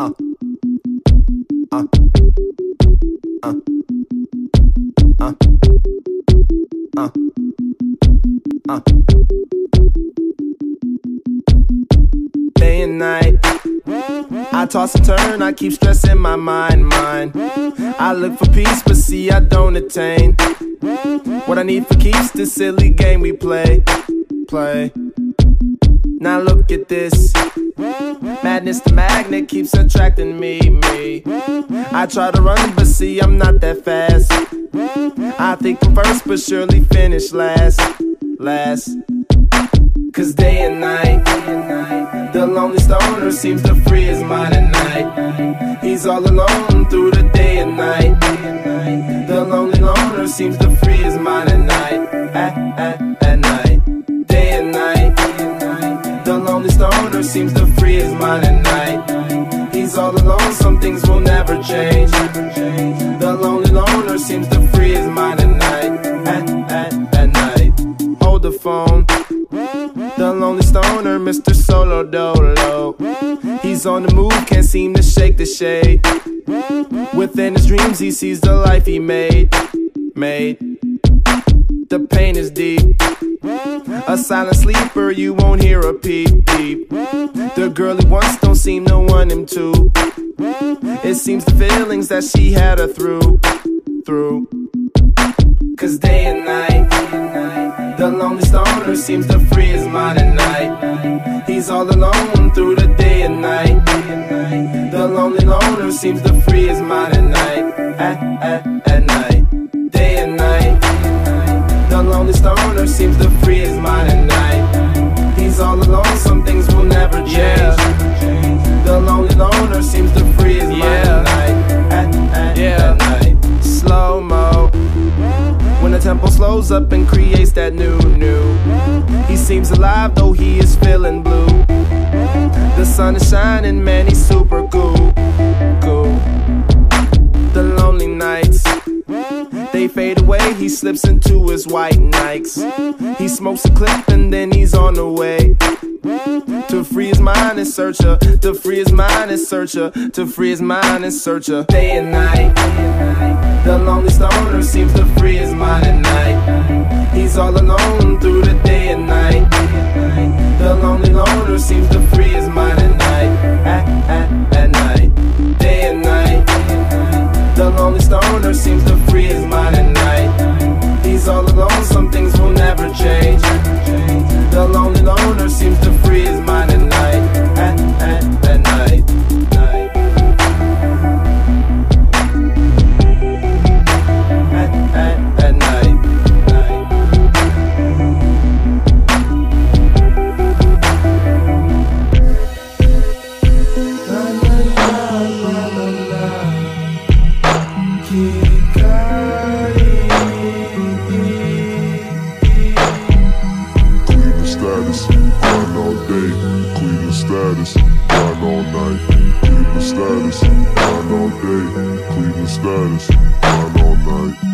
Day and night, I toss and turn, I keep stressing my mind. I look for peace, but see I don't attain what I need for keeps, this silly game we play. Now look at this, madness the magnet keeps attracting me. I try to run, but see I'm not that fast. I think I'm first, but surely finish last. 'Cause day and night, the lonely stoner seems to free his mind at night. He's all alone through the day and night. The lonely loner seems to free his mind at night. At night, day and night, the lonely stoner seems to free his mind at night. He's all alone, some things will never change. The lonely loner seems to free his mind at night. At night, hold the phone. The lonely stoner, Mr. Solo Dolo. He's on the move, can't seem to shake the shade. Within his dreams, he sees the life he made. The pain is deep. A silent sleeper, you won't hear a peep. The girl he wants don't seem to want him to. It seems the feelings that she had her through. 'Cause day and night, the lonely stoner seems to free his mind at night. He's all alone through the day and night. The lonely loner seems to free his mind at night. At night, day and night, the lonely stoner seems to free his mind at night. He's all alone, some things will never change. The lonely loner seems to free his mind at night. At night, slow mo. When the tempo slows up and creates that new. He seems alive though he is feeling blue. The sun is shining, man, he's super cool. The lonely nights, they fade away, he slips into his white Nikes. He smokes a clip and then he's on the way. To free his mind and searcher, to free his mind and searcher, to free his mind and searcher. Day and night, the lonely stoner seems to free his mind at night. He's all alone through the day and night. The lonely loner seems to free his mind at night. At night, day and night, the lonely stoner seems to free his mind at night. He's all alone, some things will never change. The lonely loner seems to free his mind at night. At night. At night. Cleveland status, grind all day, Cleveland status, grind all night.